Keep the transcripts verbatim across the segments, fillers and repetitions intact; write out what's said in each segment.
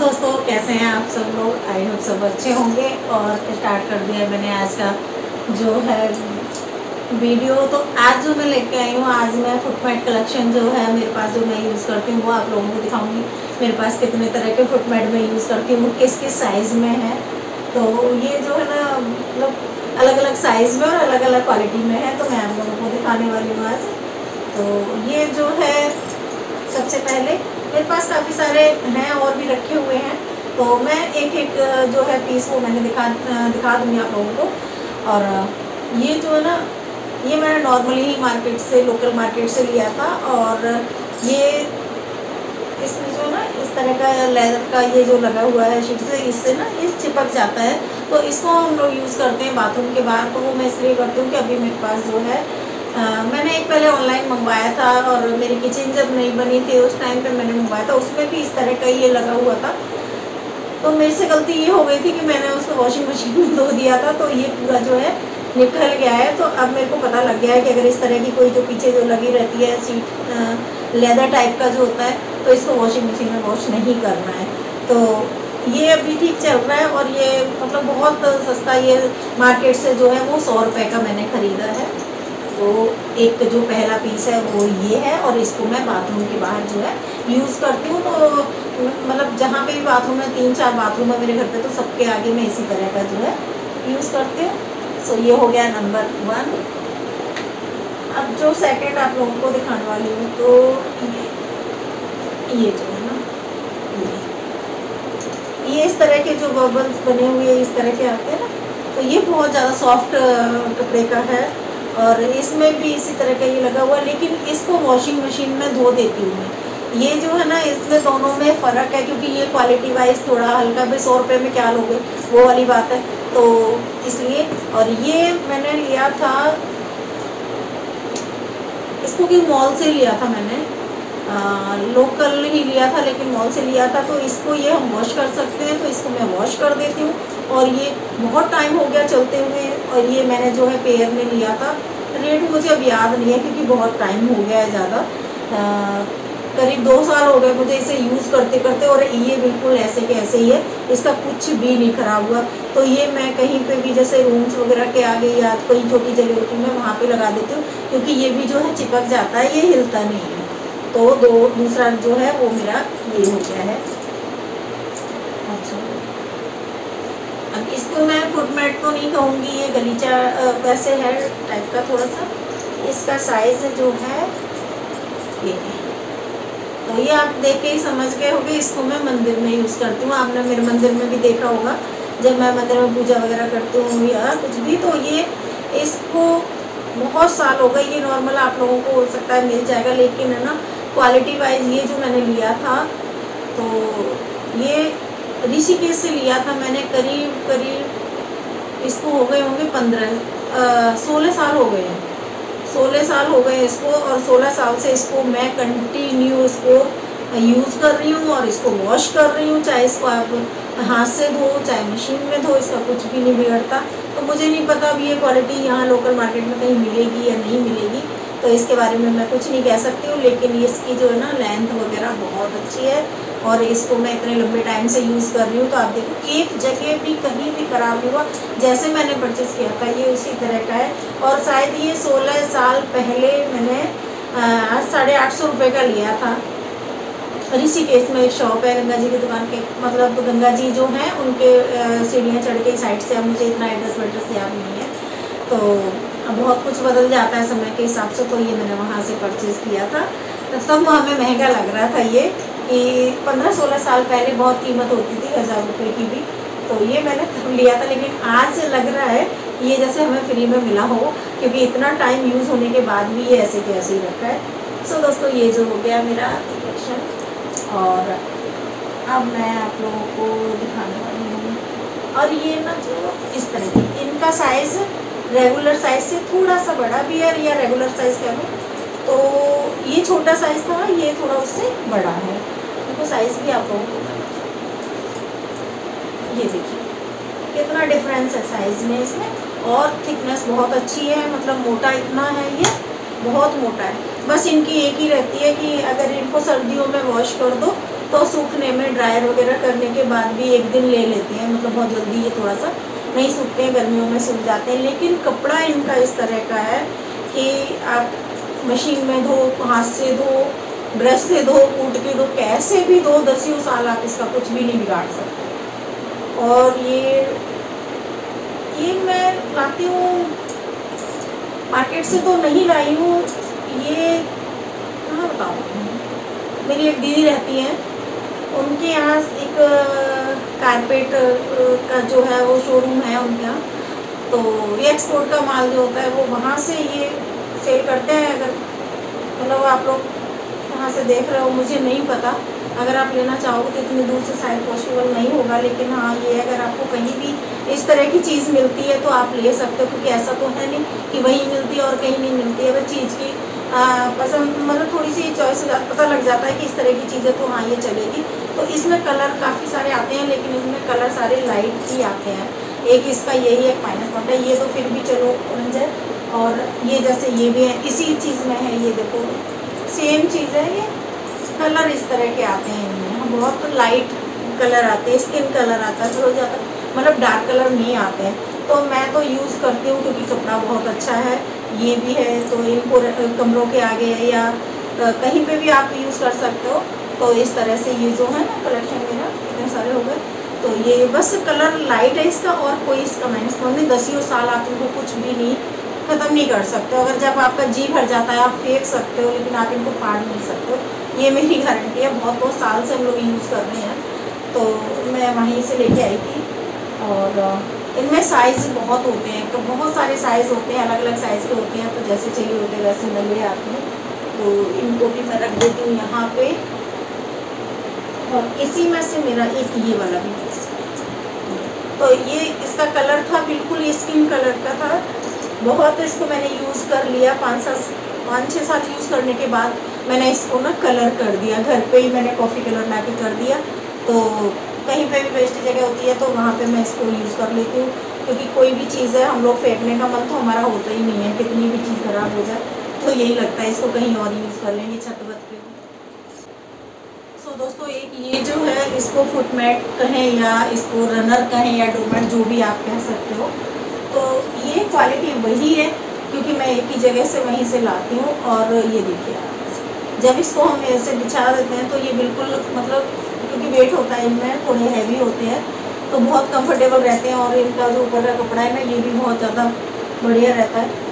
दोस्तों, कैसे हैं आप सब लोग? आई होप सब अच्छे होंगे। और स्टार्ट कर दिया मैंने आज का जो है वीडियो। तो आज जो मैं लेके आई हूँ, आज मैं फुटमैट कलेक्शन जो है मेरे पास, जो मैं यूज़ करती हूँ, वो आप लोगों को दिखाऊंगी। मेरे पास कितने तरह के फुटमैट मैं यूज़ करती हूँ, किस किस साइज़ में है। तो ये जो है ना, मतलब अलग अलग साइज़ में और अलग अलग क्वालिटी में है, तो मैं आप लोगों को दिखाने वाली हूँ आज। तो ये जो है, सबसे पहले मेरे पास काफ़ी सारे हैं और भी रखे हुए हैं, तो मैं एक एक जो है पीस वो मैंने दिखा दिखा दूँगी आप लोगों को। और ये जो है ना, ये मैंने नॉर्मली ही मार्केट से, लोकल मार्केट से लिया था। और ये इसमें जो है ना, इस तरह का लेदर का ये जो लगा हुआ है शीट से, इससे ना ये चिपक जाता है, तो इसको हम लोग यूज़ करते हैं बाथरूम के बाहर। तो वो मैं इसलिए करती हूँ कि अभी मेरे पास जो है, आ, मैंने एक पहले ऑनलाइन मंगवाया था, और मेरी किचन जब नहीं बनी थी उस टाइम पे मैंने मंगवाया था, उसमें भी इस तरह का ये लगा हुआ था। तो मेरे से गलती ये हो गई थी कि मैंने उसको वॉशिंग मशीन में धो दिया था, तो ये पूरा जो है निकल गया है। तो अब मेरे को पता लग गया है कि अगर इस तरह की कोई जो पीछे जो लगी रहती है सीट लेदर टाइप का जो होता है, तो इसको वॉशिंग मशीन में वॉश नहीं करना है। तो ये अभी ठीक चल रहा है, और ये मतलब बहुत सस्ता, ये मार्केट से जो है वो सौ रुपये का मैंने ख़रीदा है। तो एक जो पहला पीस है वो ये है, और इसको मैं बाथरूम के बाहर जो है यूज़ करती हूँ। तो मतलब जहाँ पे भी बाथरूम है, तीन चार बाथरूम है मेरे घर पे, तो सबके आगे मैं इसी तरह का जो है यूज़ करती हूँ। सो ये हो गया नंबर वन। अब जो सेकंड आप लोगों को दिखाने वाली हूँ, तो ये जो है ना, ये ये इस तरह के जो बबल्स बने हुए इस तरह के आते हैं ना, तो ये बहुत ज़्यादा सॉफ्ट कपड़े का है, और इसमें भी इसी तरह का ये लगा हुआ, लेकिन इसको वॉशिंग मशीन में धो देती हूँ मैं। ये जो है ना, इसमें दोनों में फ़र्क है, क्योंकि ये क्वालिटी वाइज थोड़ा हल्का भी, सौ रुपये में क्या लोगे, वो वाली बात है, तो इसलिए। और ये मैंने लिया था इसको कि मॉल से लिया था मैंने, आ, लोकल ही लिया था, लेकिन मॉल से लिया था। तो इसको ये हम वॉश कर सकते हैं, तो इसको मैं वॉश कर देती हूँ। और ये बहुत टाइम हो गया चलते हुए, और ये मैंने जो है पेयर में लिया था। रेट मुझे अब याद नहीं है, क्योंकि बहुत टाइम हो गया है, ज़्यादा करीब दो साल हो गए मुझे इसे यूज़ करते करते, और ये बिल्कुल ऐसे के ऐसे ही है, इसका कुछ भी नहीं ख़राब हुआ। तो ये मैं कहीं पे भी, जैसे रूम्स वगैरह के आगे या कोई छोटी जगह होती है, मैं वहाँ पर लगा देती हूँ, क्योंकि ये भी जो है चिपक जाता है, ये हिलता नहीं है। तो दो दूसरा जो है वो मेरा ये हो गया है। अच्छा, अब इसको मैं फुटमैट तो नहीं कहूँगी, ये गलीचा वैसे है टाइप का थोड़ा सा, इसका साइज़ जो है ये है। तो ये आप देख के ही समझ गए होंगे, इसको मैं मंदिर में यूज़ करती हूँ। आपने मेरे मंदिर में भी देखा होगा, जब मैं मंदिर में पूजा वगैरह करती हूँ या कुछ भी, तो ये, इसको बहुत साल हो गए। ये नॉर्मल आप लोगों को हो सकता है मिल जाएगा, लेकिन है ना, क्वालिटी वाइज ये जो मैंने लिया था, तो ये ऋषिकेश से लिया था मैंने। करीब करीब इसको हो गए होंगे पंद्रह सोलह साल हो गए हैं, सोलह साल हो गए इसको। और सोलह साल से इसको मैं कंटिन्यू इसको यूज़ कर रही हूँ, और इसको वॉश कर रही हूँ। चाहे इसको आप हाथ से धो, चाहे मशीन में धो, इसका कुछ भी नहीं बिगड़ता। तो मुझे नहीं पता अब ये क्वालिटी यहाँ लोकल मार्केट में कहीं मिलेगी या नहीं मिलेगी, तो इसके बारे में मैं कुछ नहीं कह सकती हूँ। लेकिन इसकी जो है ना लेंथ वगैरह बहुत अच्छी है, और इसको मैं इतने लंबे टाइम से यूज़ कर रही हूँ। तो आप देखो, एक जगह भी कहीं भी ख़राब नहीं हुआ। जैसे मैंने परचेज़ किया था, ये उसी तरह का है। और शायद ये सोलह साल पहले मैंने साढ़े आठ सौ रुपये का लिया था। ऋषिकेश में एक शॉप है, गंगा जी की दुकान के, मतलब गंगा जी जो हैं उनके सीढ़ियाँ चढ़ के साइड से, अब मुझे इतना एड्रेस वेड्रेस याद नहीं है, तो बहुत कुछ बदल जाता है समय के हिसाब से। तो ये मैंने वहाँ से परचेज़ किया था, तब तब हमें महंगा लग रहा था ये, कि पंद्रह सोलह साल पहले बहुत कीमत होती थी, हज़ार रुपये की भी। तो ये मैंने तब लिया था, लेकिन आज लग रहा है ये जैसे हमें फ्री में मिला हो, क्योंकि इतना टाइम यूज़ होने के बाद भी ये ऐसे के ऐसे ही रखा है। सो दोस्तों, ये जो हो गया मेरा कलेक्शन, और अब मैं आप लोगों को दिखाने वाली हूँ। और ये ना जो इस तरह की, इनका साइज़ रेगुलर साइज़ से थोड़ा सा बड़ा भी है, या रेगुलर साइज़ कह लो, तो ये छोटा साइज़ था, ये थोड़ा उससे बड़ा है। इनको साइज़ भी आप लोगों को, ये देखिए कितना डिफरेंस है साइज़ में इसमें। और थिकनेस बहुत अच्छी है, मतलब मोटा इतना है, ये बहुत मोटा है। बस इनकी एक ही रहती है कि अगर इनको सर्दियों में वॉश कर दो तो सूखने में ड्रायर वगैरह करने के बाद भी एक दिन ले लेते हैं, मतलब बहुत जल्दी ये थोड़ा सा नहीं सूखते हैं, गर्मियों में सूख जाते हैं। लेकिन कपड़ा इनका इस तरह का है कि आप मशीन में धो, हाथ से धो, ब्रश से धो, कूट के धो, कैसे भी धो, दसियों साल आप इसका कुछ भी नहीं बिगाड़ सकते। और ये ये मैं लाती हूँ मार्केट से, तो नहीं लाई हूँ, ये कहाँ बताऊँ, मेरी एक दीदी रहती हैं, उनके यहाँ एक कारपेट का जो है वो शोरूम है उनके यहाँ, तो ये एक्सपोर्ट का माल जो होता है वो वहाँ से ये सेल करते हैं। अगर मतलब आप लोग वहाँ से देख रहे हो, मुझे नहीं पता, अगर आप लेना चाहोगे तो इतनी दूर से शायद पॉसिबल नहीं होगा, लेकिन हाँ ये अगर आपको कहीं भी इस तरह की चीज़ मिलती है तो आप ले सकते हो, क्योंकि ऐसा तो है नहीं कि वहीं मिलती है और कहीं नहीं मिलती है। वह चीज़ की आ, पसंद मतलब थोड़ी सी चॉइस पता लग जाता है कि इस तरह की चीज़ें तो हाँ ये चलेगी। तो इसमें कलर काफ़ी सारे आते हैं, लेकिन इसमें कलर सारे लाइट ही आते हैं। एक इसका यही एक माइनस पॉइंट है, ये तो फिर भी चलो ऑरेंज है, और ये जैसे ये भी है इसी चीज़ में है, ये देखो सेम चीज़ है, ये कलर इस तरह के आते हैं इनमें, बहुत लाइट कलर आते हैं, स्किन कलर आता है थोड़ा ज़्यादा, मतलब डार्क कलर नहीं आते हैं। तो मैं तो यूज़ करती हूँ क्योंकि कपड़ा बहुत अच्छा है, ये भी है, तो इनको कमरों के आगे है या कहीं पे भी आप यूज़ कर सकते हो। तो इस तरह से ये जो है ना कलेक्शन मेरा इतने सारे हो गए, तो ये बस कलर लाइट है इसका, और कोई इसका माइनस पॉइंट नहीं। दसियों साल आप इनको कुछ भी नहीं ख़त्म नहीं कर सकते हो। अगर जब आपका जी भर जाता है आप फेंक सकते हो, लेकिन आप इनको फाड़ नहीं सकते हो, ये मेरी गारंटी है। बहुत बहुत साल से हम लोग यूज़ कर रहे हैं, तो मैं वहीं से लेके आई थी। और इनमें साइज़ बहुत होते हैं, तो बहुत सारे साइज़ होते हैं, अलग अलग साइज़ के होते हैं, तो जैसे चाहिए होते हैं वैसे मिल गए आपको। तो इनको भी मैं रख देती हूँ यहाँ पे, और इसी में से मेरा एक ये वाला भी, तो ये इसका कलर था बिल्कुल स्किन कलर का था बहुत। इसको मैंने यूज़ कर लिया, पाँच सात पाँच छः साल यूज़ करने के बाद मैंने इसको ना कलर कर दिया, घर पे ही मैंने कॉफ़ी कलर ला के कर दिया। तो कहीं पे भी वेस्ट जगह होती है तो वहाँ पे मैं इसको यूज़ कर लेती हूँ, क्योंकि कोई भी चीज़ है हम लोग फेंकने का मन तो हमारा होता ही नहीं है, कितनी भी चीज़ ख़राब हो जाए तो यही लगता है इसको कहीं और यूज़ कर लेंगे, छत वत पे। सो दोस्तों, एक ये जो है इसको फुटमेट कहें या इसको रनर कहें या डोमेट, जो भी आप कह सकते हो, तो ये क्वालिटी वही है क्योंकि मैं एक ही जगह से वहीं से लाती हूँ। और ये देखिए आप, जब इसको हम ऐसे बिछा देते हैं तो ये बिल्कुल मतलब क्योंकि वेट होता है इनमें, थोड़े हैवी होते हैं तो बहुत कंफर्टेबल रहते हैं। और इनका जो ऊपर का कपड़ा है ना ये भी बहुत ज़्यादा बढ़िया रहता है।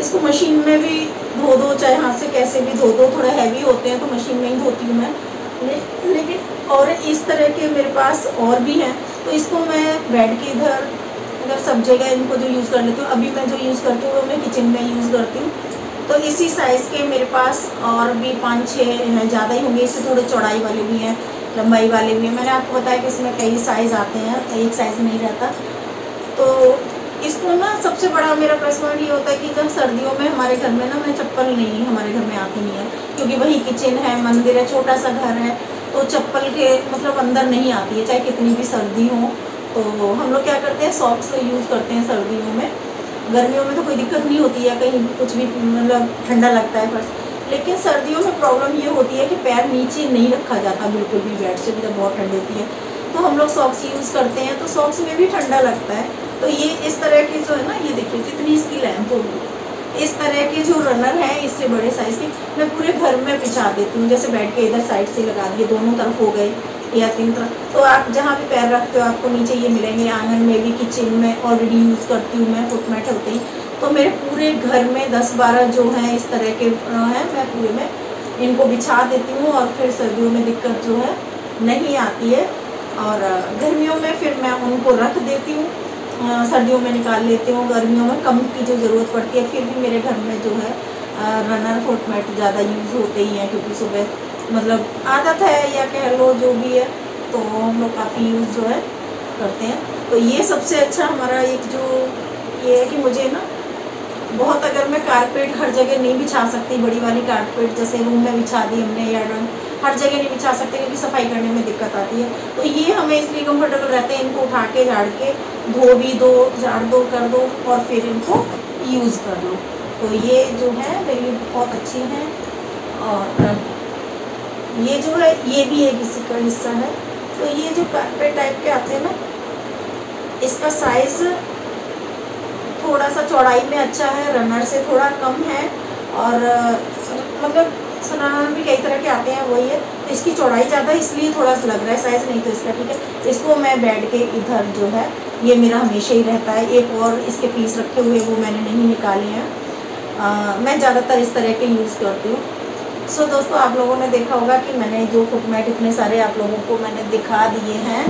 इसको मशीन में भी धो दो, चाहे हाथ से कैसे भी धो दो, थोड़ा हैवी होते हैं तो मशीन में ही धोती हूँ मैं। ले, लेकिन और इस तरह के मेरे पास और भी हैं, तो इसको मैं बेड के इधर अगर सब जगह इनको जो यूज़ कर लेती हूँ। अभी मैं जो यूज़ करती हूँ वो मैं किचन में यूज़ करती हूँ। तो इसी साइज़ के मेरे पास और भी पाँच छः हैं, ज़्यादा ही होंगे, इससे थोड़े चौड़ाई वाले भी हैं, लंबाई वाले भी। मैंने आपको बताया कि इसमें कई साइज़ आते हैं, एक साइज़ नहीं रहता। तो इसको ना सबसे बड़ा मेरा प्लस पॉइंट ये होता है कि जब सर्दियों में हमारे घर में ना मैं चप्पल नहीं हमारे घर में आती नहीं है, क्योंकि वही किचन है, मंदिर है, छोटा सा घर है, तो चप्पल के मतलब अंदर नहीं आती है, चाहे कितनी भी सर्दी हो। तो हम लोग क्या करते हैं, सॉक्स यूज़ करते हैं सर्दियों में। गर्मियों में तो कोई दिक्कत नहीं होती है, कहीं कुछ भी मतलब ठंडा लगता है फर्स्ट। लेकिन सर्दियों में प्रॉब्लम ये होती है कि पैर नीचे नहीं रखा जाता बिल्कुल भी, बेड से जब बहुत ठंड होती है तो हम लोग सॉक्स यूज़ करते हैं, तो सॉक्स में भी ठंडा लगता है। तो ये इस तरह के जो है ना, ये देखिए कितनी इसकी लेंथ होगी, इस तरह के जो रनर है इससे बड़े साइज़ के मैं पूरे घर में बिछा देती हूँ। जैसे बेड के इधर साइड से लगा दिए, दोनों तरफ हो गए या तीन तरफ, तो आप जहाँ भी पैर रखते हो आपको नीचे ये मिलेंगे। आंगन में भी, किचन में ऑलरेडी यूज़ करती हूँ मैं फुटमेट होते ही। तो मेरे पूरे घर में दस बारह जो हैं इस तरह के हैं, मैं पूरे में इनको बिछा देती हूँ, और फिर सर्दियों में दिक्कत जो है नहीं आती है। और गर्मियों में फिर मैं उनको रख देती हूँ, सर्दियों में निकाल लेती हूँ, गर्मियों में कम की जो ज़रूरत पड़ती है। फिर भी मेरे घर में जो है रनर फुटमेट ज़्यादा यूज़ होते ही हैं, क्योंकि सुबह मतलब आदत है या कह लो जो भी है, तो हम लोग काफ़ी यूज़ जो है करते हैं। तो ये सबसे अच्छा हमारा एक जो ये है कि मुझे ना बहुत, अगर मैं कारपेट हर जगह नहीं बिछा सकती, बड़ी वाली कारपेट जैसे रूम में बिछा दी हमने या हर जगह नहीं बिछा सकते क्योंकि सफाई करने में दिक्कत आती है, तो ये हमें इसलिए कंफर्टेबल रहते हैं। इनको उठा के झाड़ के धो भी दो, झाड़ दो कर दो, और फिर इनको यूज़ कर लो। तो ये जो है मेरी बहुत अच्छी हैं। और ये जो है ये भी एक इसी का हिस्सा है। तो ये जो कार्पेट टाइप के आते हैं ना, इसका साइज़ थोड़ा सा चौड़ाई में अच्छा है, रनर से थोड़ा कम है, और मतलब सनाना भी कई तरह के आते हैं, वही है। तो इसकी चौड़ाई ज़्यादा है इसलिए थोड़ा सा लग रहा है साइज़, नहीं तो इसका ठीक है। इसको मैं बेड के इधर जो है ये मेरा हमेशा ही रहता है। एक और इसके पीस रखे हुए वो मैंने नहीं निकाले हैं। आ, मैं ज़्यादातर इस तरह के यूज़ करती हूँ। सो so, दोस्तों आप लोगों ने देखा होगा कि मैंने जो फुट मैट इतने सारे आप लोगों को मैंने दिखा दिए हैं,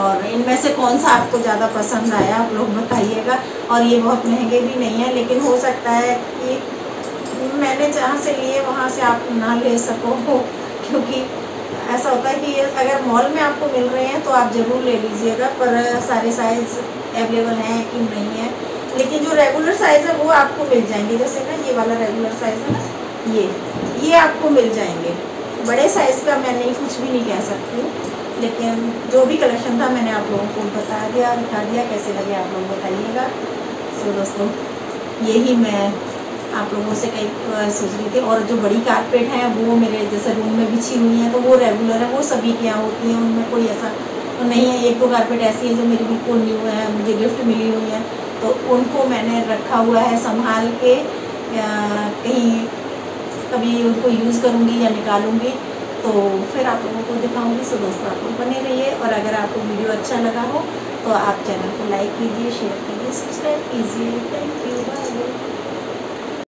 और इनमें से कौन सा आपको ज़्यादा पसंद आया आप लोग बताइएगा। और ये बहुत महंगे भी नहीं है, लेकिन हो सकता है कि मैंने जहाँ से लिए वहाँ से आप ना ले सको, क्योंकि ऐसा होता है कि अगर मॉल में आपको मिल रहे हैं तो आप ज़रूर ले लीजिएगा, पर सारे साइज़ अवेलेबल हैं कि नहीं है। लेकिन जो रेगुलर साइज़ है वो आपको मिल जाएंगे, जैसे ना ये वाला रेगुलर साइज़ है ना, ये ये आपको मिल जाएंगे। बड़े साइज़ का मैं नहीं कुछ भी नहीं कह सकती हूँ, लेकिन जो भी कलेक्शन था मैंने आप लोगों को बता दिया, दिखा दिया। कैसे लगे आप लोग बताइएगा। सो दोस्तों यही मैं आप लोगों से कई सोच रही थी। और जो बड़ी कारपेट हैं वो मेरे जैसे रूम में बिछी हुई हैं, तो वो रेगुलर है, वो सभी की यहाँ होती हैं, उनमें कोई ऐसा तो नहीं है। एक दो कारपेट ऐसी है जो मेरी बिल्कुल न्यू है, मुझे गिफ्ट मिली हुई है, तो उनको मैंने रखा हुआ है संभाल के, कहीं कभी उनको यूज़ करूँगी या निकालूंगी तो फिर आप लोगों को दिखाऊंगी। सो दोस्तों आप लोग बने रहिए, और अगर आपको वीडियो अच्छा लगा हो तो आप चैनल को लाइक कीजिए, शेयर कीजिए, सब्सक्राइब कीजिए। Thank you, bye.